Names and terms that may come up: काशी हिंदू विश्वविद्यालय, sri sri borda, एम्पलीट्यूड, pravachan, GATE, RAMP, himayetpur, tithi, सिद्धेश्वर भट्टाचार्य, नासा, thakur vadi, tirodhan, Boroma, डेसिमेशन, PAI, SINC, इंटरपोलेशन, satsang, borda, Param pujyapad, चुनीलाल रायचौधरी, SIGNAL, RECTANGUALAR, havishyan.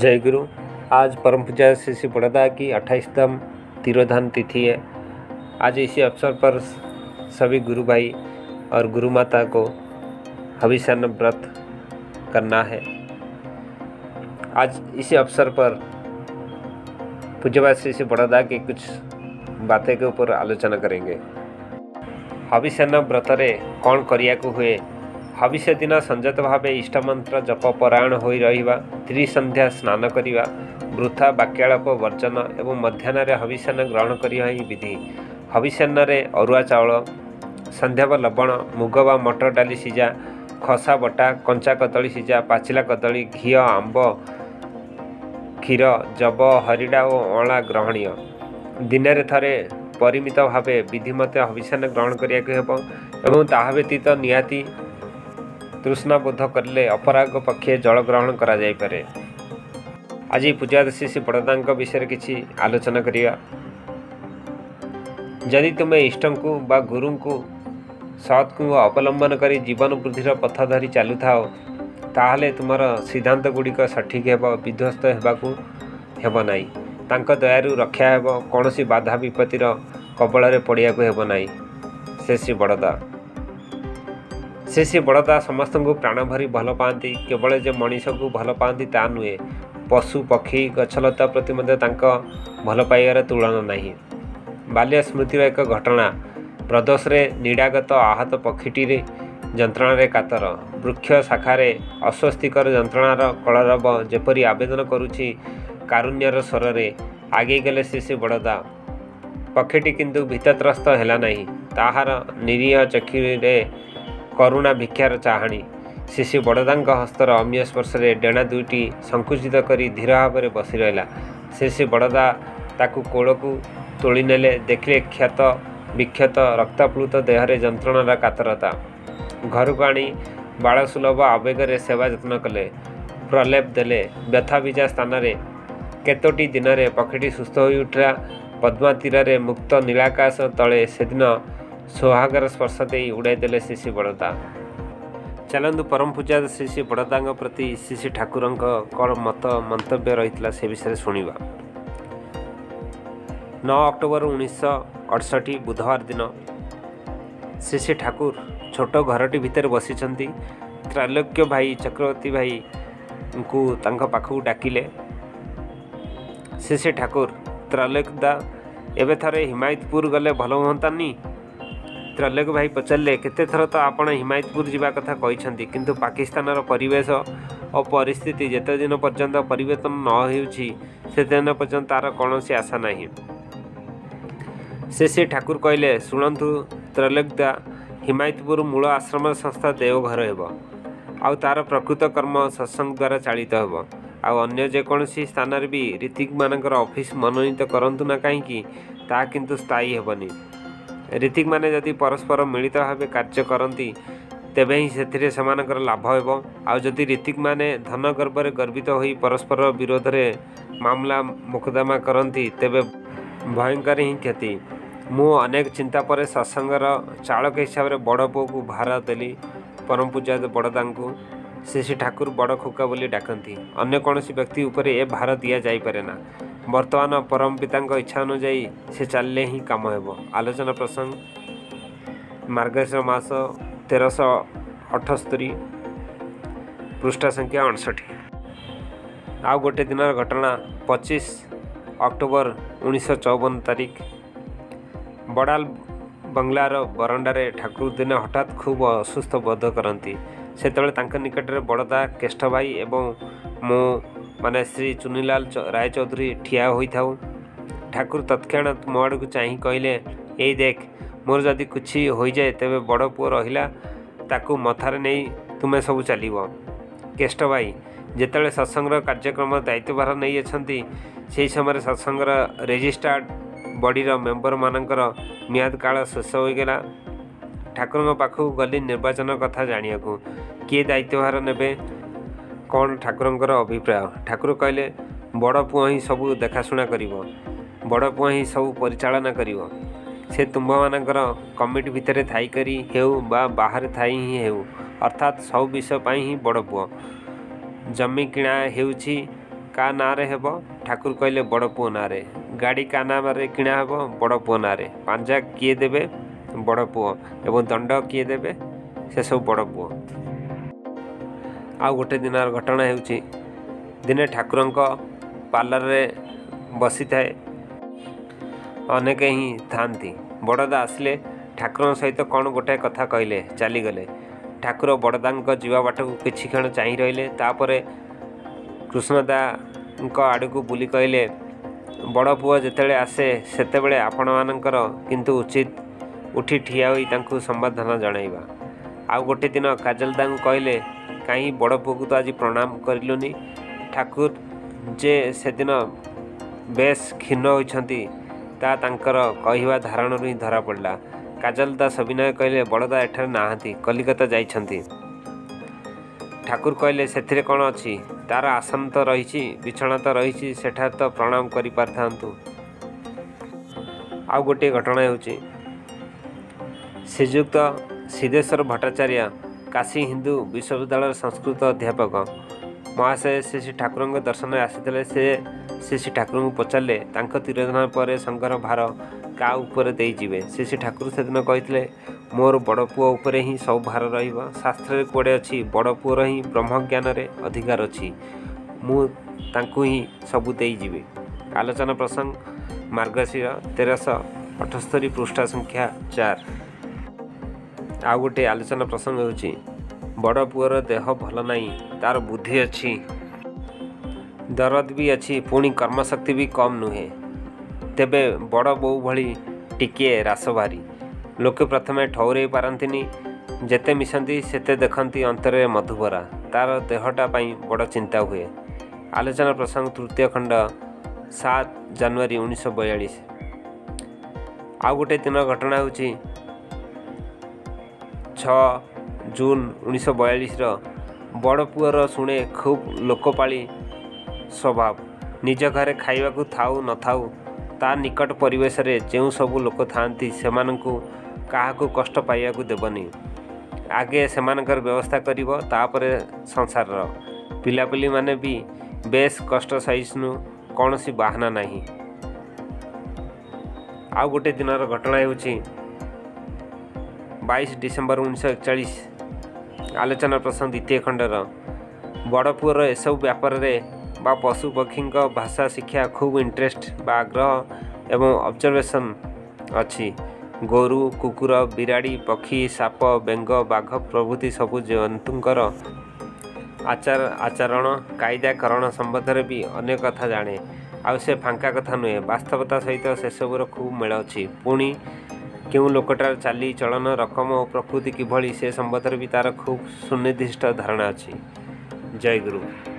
जय गुरु। आज परम पूज्य श्री बोड़ा की 28तम तिरोधान तिथि है। आज इसी अवसर पर सभी गुरु भाई और गुरु माता को हविष्यान व्रत करना है। आज इसी अवसर पर पूज्य श्री बोड़ा के कुछ बातें के ऊपर आलोचना करेंगे। हविष्यान व्रत रे कौन करिया को हुए। हविष्य दिन संयत भाव इष्टमंत्र जप परायण हो रहा, त्रिसंध्या स्नान करवा, वृथा वाक्यालाप वर्जन एवं मध्यान्ह हविष्यान ग्रहण करवा ही विधि। हविष्यान अरुआ चावल, संध्या व लवण, मुग व मटर डाली सीझा, खसा बटा, कंचा कदली सीझा, पाचिला कदली, घी, आंब, क्षीर, जब, हरिड़ा और अणा ग्रहणीय। दिन में थे परिमित भाव विधिमत हविष्यान ग्रहण करने व्यतीत निहाती तृष्णाबोध करले अपराग पक्षे जल ग्रहण करा जाय पारे। आज पूजा श्री बड़दा विषय किसी आलोचना करिया। यदि तुम्हें इष्टं को बा गुरु को सत् को अवलंबन करी जीवन वृद्धि पथ धरी चालू थाओ, ताहले तुमर सिद्धांत गुड़िक सठिक हेबो, विध्वस्त हेबाकू हेबो नाही। तांका दयारु रक्षा हेबो, कोनोसी बाधा विपत्तिर कबळरे पड़ियाकू हेबो नाही। से श्री बड़दा श्री बड़दा समस्त को प्राण भरी भल पाती, केवल जे मनीष को भल पाती ता नुहे, पशु पक्षी गछलता प्रति भल पाइबार तुलना नहीं। बाल्य स्मृतिर एक घटना, प्रदोष रे निडागत आहत पक्षीटी जंत्रणार कातर, वृक्ष शाखार अस्वस्तिकर जंत्रणार कलरव जेपरी आवेदन करुच्ची कारुण्यर स्वर में आगे गले श्री बड़दा। पक्षीटी किंतु भीतत्रस्त हैला नहीं, ताहार निरीह चक्षुरे करुणा भिक्षार चाहणी। श्री बड़दा हस्तर अम्य स्पर्शे डेणा दुईटी संकुचित करी धीर भाव बसी रहा। श्री बड़दा ताकू कोड़कू तोली नेले, देखले क्षत विक्षत रक्ताप्लुत देहरे जंत्रणार कातरता, घर को आनी बाड़सुलभ आवेगर सेवा जत्न कले, प्रलेप देले, व्यथा विजा स्थान में केतोटी दिन पक्षीटी सुस्थ हो उठा। पद्मा तीर मुक्त नीलाकाश तले से दिन सोहागर स्पर्श दे उड़ाईदे श्री बड़दा। चलू परम पूजा श्री बड़दा प्रति श्री ठाकुर कौन मत मंतव्य रही से विषय शुणा। 9 अक्टोबर 1968 बुधवार दिन श्री ठाकुर छोट घरटी भितर बसी त्रैलोक्य भाई चक्रवर्ती भाई को पाखक डाकिले। श्री ठाकुर त्रैलोक्यदा एवं थे हिमायतपुर गले भल हंतानी। त्रैलोक भाई पचारे केते थर तो आप हिमायतपुर जावा कथा कहते, किंतु पाकिस्तान परिवेश और परिस्थिति जिते दिन पर्यंत परिवर्तन न होते पर्यंत तार कौन सी आशा नहीं। श्री ठाकुर कहले, शुणु त्रैलोकदा, हिमायतपुर मूल आश्रम संस्था देवघर हो, तार प्रकृत कर्म सत्संग द्वारा चालित हो, अन्य जेकोसी सी स्थान भी ऋतिक मान ऑफिस मनोनीत करूँ ना कहीं, ता किंतु स्थायी हेबनी। ऋतिक माने जदि परस्पर मिलित भाव कार्य करती तेबे ही से लाभ हो। आदि ऋतिक माने धन गर्वर गर्वित तो हो परस्पर विरोध में मामला मुकदमा करती तेबे भयंकर ही क्षति। मु अनेक चिंता पर सत्संगर चालक हिसाब से बड़ पु को भार देली। परम पूजा बड़दा को श्री ठाकुर बड़ खोका बोली डाकती, अन्य कौन व्यक्ति उपर ए भार दि जापना। बर्तमान परम पिता इच्छा अनुजाई से चलिए ही काम हो। आलोचना प्रसंग मार्गशीर्ष मास 1378 पृष्ठ संख्या 68। आउ गोटे दिन घटना 25 अक्टोबर 1954 तारीख, बड़ाल बंगलार बरंडार ठाकुर दिन हठात खूब असुस्थ बोध करती। से निकटने बड़दा केष्ठ भाई एवं मो माने श्री चुनीलाल रायचौधरी ठिया होई था। ठाकुर तत्क्षणात मो आड़ को चाह कहले, ए देख मोर जदि कुछ हो जाए तेरे बड़ पुओ रहिला ताकू मथारे नहीं तुम्हें सब चलो। केष्ट भाई जिते सत्संग कार्यक्रम दायित्व भार नहीं अच्छे से समय सत्संग रेजिस्टार्ड बॉडीर मेम्बर मानकर मियाद काल शेष होगा। ठाकुर पाखु गली निर्वाचन कथा जाना किए दायित्व भार ने कौन ठाकुर अभिप्राय। ठाकुर कहले, बड़ पुआ ही सब देखाशुना कर, बड़ पुआ ही सब परिचालना कर, से तुम्भ मान कमिटी भितर थी बाहर थाई ही हो, अर्थात सब विषय ही बड़ पुआ। जमी किणा का ना रे हेब ठाकुर कहले बड़ पुओ ना रे। गाड़ी का नाम रे किणा हेब बड़ पुओ ना रे। पांजा किए देवे बड़ पुओ एवं दंड किए देवे से सब बड़ पुओ। आ गोटे दिन घटना हेउची दिने ठाकुर पार्लर रे बसी थाए अनेक ही था। बड़दा आसले ठाकुर सहित कौन गोटे कथा कहले चलीगले। ठाकुर बड़दा जीवा बाट को किसी क्षण चाह रही। तापर कृष्णदा आड़ को बुली कहले बड़ पुओ जिते आसे सेत आपण मानकर किंतु उचित उठी ठिया होई संबर्धना जनाइबा। आ गोटे दिन काजलदा कहले कहीं बड़ पुओ को तो आज प्रणाम करूनी। ठाकुर जे से दिन बेस खिन्न होती कहवा धारण ही धरा पड़ा। काजलदा सविनय कहले बड़दा एठार नहांती कलिकता जाइछंती। ठाकुर कहले सेथिरे कौन अच्छी तार आसन तो रही बिछणा तो रही सेठा तो प्रणाम करि पारथांतु। आ गोटे घटना होची श्रीजुक्त सिद्धेश्वर भट्टाचार्य काशी हिंदू विश्वविद्यालय संस्कृत अध्यापक महाशय श्री ठाकुर दर्शन आसी से श्री ठाकुर पचारे तिरोधन पर संघर भार का ऊपर देईजे। श्री ठाकुर से दिन कहते मोर बड़ पुओ उपर ही सब भार रहा। शास्त्र कड़े अच्छी बड़ पुओर ही ब्रह्मज्ञान अधिकार अच्छी मुझे ही सबू देईजे। आलोचना प्रसंग मार्गशीर 1378 पृष्ठा संख्या 4। आ गोटे आलोचना प्रसंग होची बड़ पुओर देह भल ना तार बुद्धि अच्छी दरद भी अच्छी पुणी कर्मशक्ति भी कम नुहे। तेबे बड़ बो भली टिके रास भारी लोके प्रथमे ठौरे पारंतिनी जेते मिशंती सेते देखंती अंतरे मधुबरा तार देहटा पाई बड़ चिंता हुए। आलोचना प्रसंग तृतीय खंड 7 जनवरी 1942। आ गोटे दिन घटना होची 6 जून 1942 बड़ पुओर शुणे खूब लोकपाली स्वभाव। निज घरे खाइबा को थाऊ न थाऊ ता निकट परिवेश रे जेउ सब लोक थांती सेमानकु काहाकु कष्ट पाइया को देबनी। आगे सेमानकर व्यवस्था करिवो तापरे संसार रो पिलापिली माने भी बेस कष्ट सहिष्णु कोनोसी बाहना नाही। आ गोटे दिनर घटना हेउची 22 डिसेम्बर 1941। आलोचना प्रसंग द्वितीय खंडर बड़ पुओर एसबु व्यापार रे बा पशुपक्षी भाषा शिक्षा खूब इंटरेस्ट बा आग्रह एवं ऑब्जर्वेशन अच्छी। गोरु कुकुर बिराड़ी पक्षी साप बेंग बाघ प्रभृति सबु जंतुंकर आचार आचरण कायदाकरण संबंध में भी अनेक कथा जाने। आउ से फांका कथा नुहे वास्तवता सहित से सबूर खूब मेल अच्छी। पुणी क्यों लोकटार चाली चलन रकम और प्रकृति किभली से संबंध में भी तार खूब सुनिर्दिष्ट धारणा अच्छी। जय गुरु।